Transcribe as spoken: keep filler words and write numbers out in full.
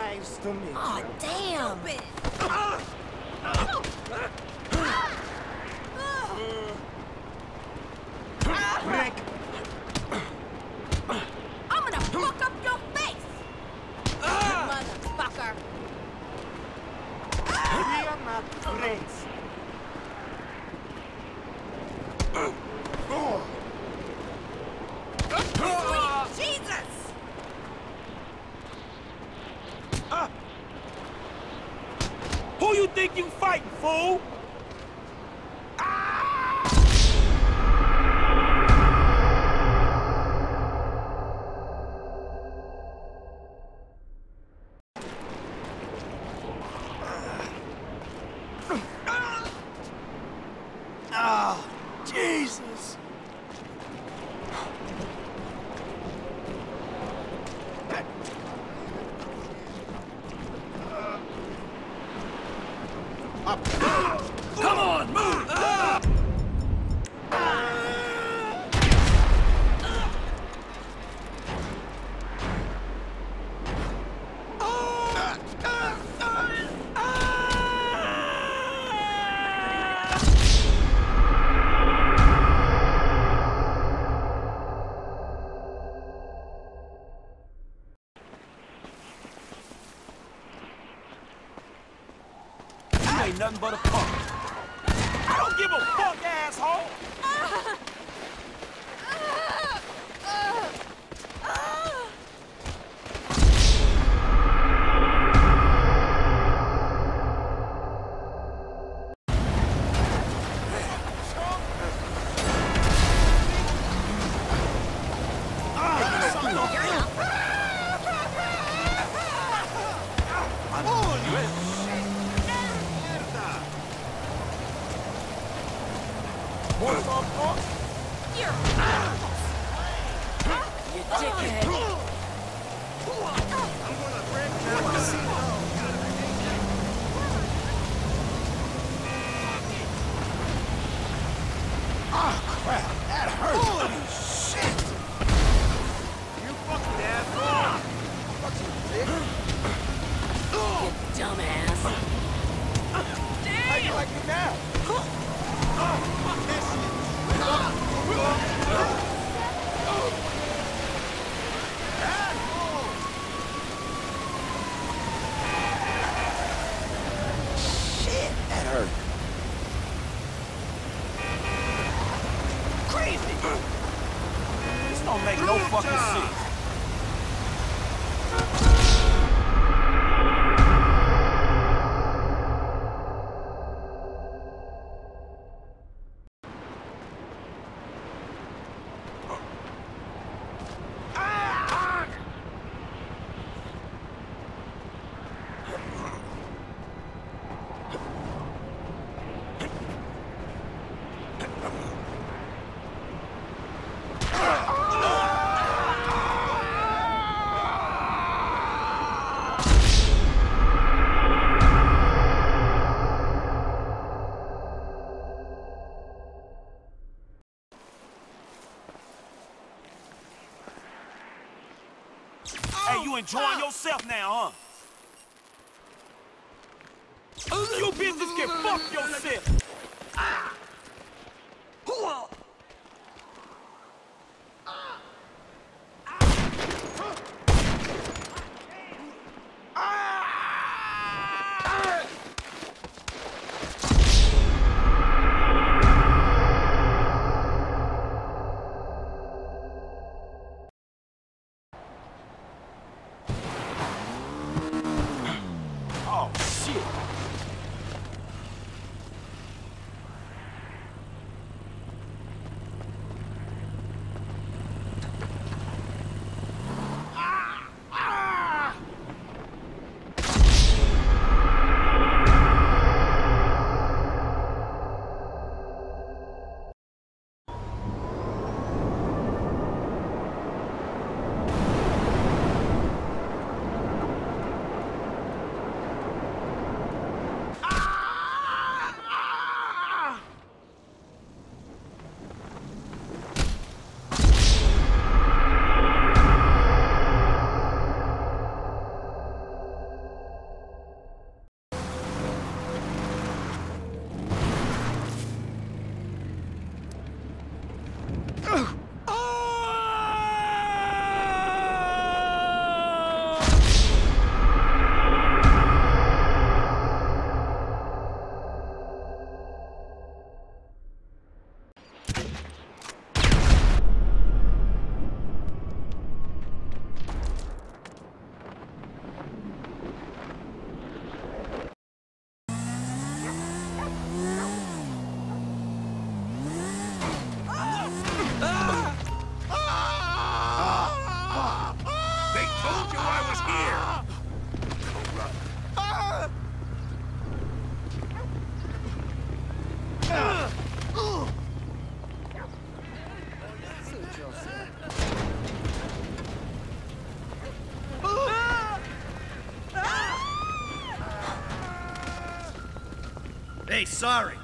Oh, damn! I'm gonna fuck up your face! Motherfucker! We are not friends. Who you think you fighting, fool? Oh, Jesus. Up. Come on, move! Ah! Ain't nothing but a punk. I don't give a fuck, asshole! Uh, uh, uh, uh. Oh, you More of our boss? You're an asshole! You dickhead! I'm gonna break down my seat now! Ah, crap! That hurts! Holy shit! You fucking asshole! Fucking dick! You dumbass! Damn! How you like it now? Oh, fuck this! Shit, that hurt. Crazy. This don't make no fucking sense. Hey, you enjoying yourself now, huh? You bitches can fuck yourself! Ah! Hey, sorry.